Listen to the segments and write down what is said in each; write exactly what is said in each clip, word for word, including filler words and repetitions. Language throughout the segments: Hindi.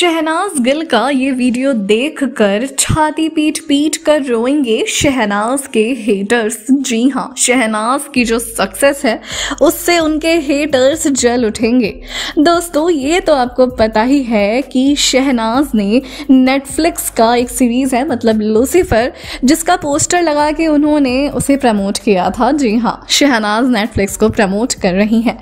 शहनाज गिल का ये वीडियो देखकर छाती पीट पीट कर रोएंगे शहनाज के हेटर्स। जी हाँ, शहनाज की जो सक्सेस है उससे उनके हेटर्स जल उठेंगे। दोस्तों, ये तो आपको पता ही है कि शहनाज ने नेटफ्लिक्स का एक सीरीज़ है मतलब लूसीफर, जिसका पोस्टर लगा के उन्होंने उसे प्रमोट किया था। जी हाँ, शहनाज नेटफ्लिक्स को प्रमोट कर रही हैं।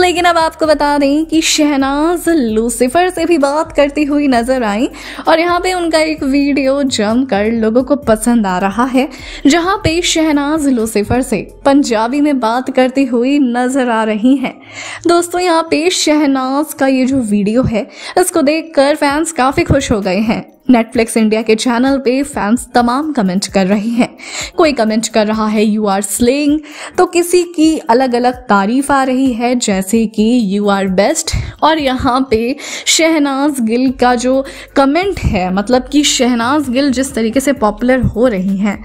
लेकिन अब आपको बता दें कि शहनाज लूसीफर से भी बात करती हुई नजर आई और यहाँ पे उनका एक वीडियो जमकर लोगों को पसंद आ रहा है, जहाँ पे शहनाज लूसीफर से पंजाबी में बात करती हुई नजर आ रही हैं। दोस्तों, यहाँ पे शहनाज का ये जो वीडियो है इसको देखकर फैंस काफी खुश हो गए हैं। नेटफ्लिक्स इंडिया के चैनल पे फैंस तमाम कमेंट कर रहे हैं। कोई कमेंट कर रहा है यू आर स्लेइंग, तो किसी की अलग अलग तारीफ आ रही है जैसे कि यू आर बेस्ट। और यहाँ पे शहनाज गिल का जो कमेंट है मतलब कि शहनाज गिल जिस तरीके से पॉपुलर हो रही हैं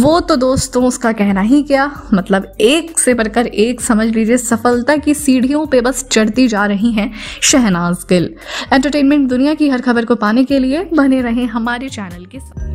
वो तो दोस्तों उसका कहना ही क्या, मतलब एक से बढ़कर एक समझ लीजिए सफलता की सीढ़ियों पे बस चढ़ती जा रही हैं शहनाज गिल। एंटरटेनमेंट दुनिया की हर खबर को पाने के लिए बने रहें हमारे चैनल के साथ।